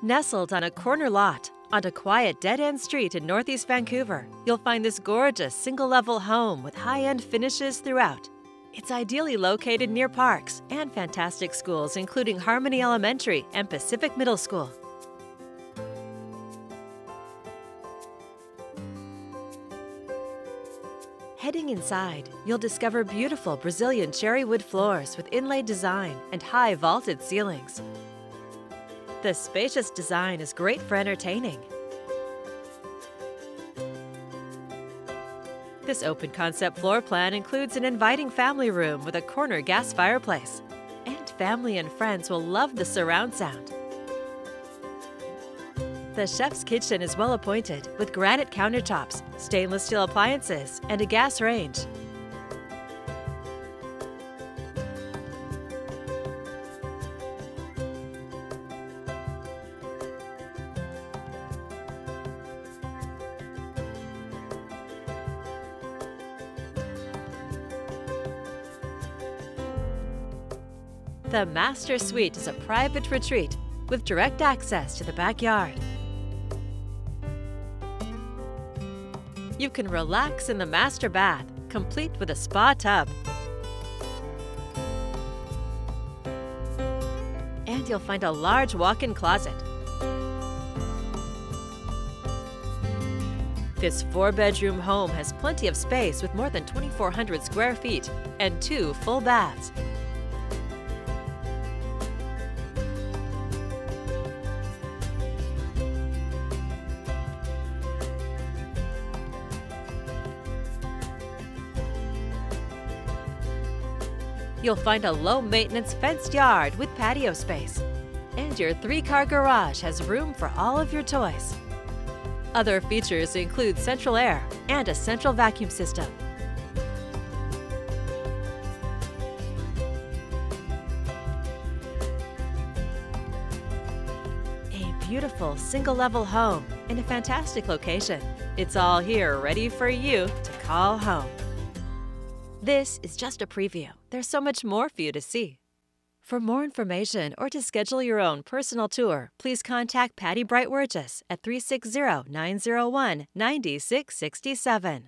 Nestled on a corner lot on a quiet dead-end street in Northeast Vancouver, you'll find this gorgeous single-level home with high-end finishes throughout. It's ideally located near parks and fantastic schools, including Harmony Elementary and Pacific Middle School. Heading inside, you'll discover beautiful Brazilian cherry wood floors with inlaid design and high vaulted ceilings. The spacious design is great for entertaining. This open concept floor plan includes an inviting family room with a corner gas fireplace, and family and friends will love the surround sound. The chef's kitchen is well appointed with granite countertops, stainless steel appliances, and a gas range. The master suite is a private retreat with direct access to the backyard. You can relax in the master bath, complete with a spa tub. And you'll find a large walk-in closet. This four-bedroom home has plenty of space with more than 2,400 square feet and 2 full baths. You'll find a low-maintenance fenced yard with patio space. And your 3-car garage has room for all of your toys. Other features include central air and a central vacuum system. A beautiful single-level home in a fantastic location. It's all here ready for you to call home. This is just a preview. There's so much more for you to see. For more information or to schedule your own personal tour, please contact Patty Bright-Wirges at 360-901-9667.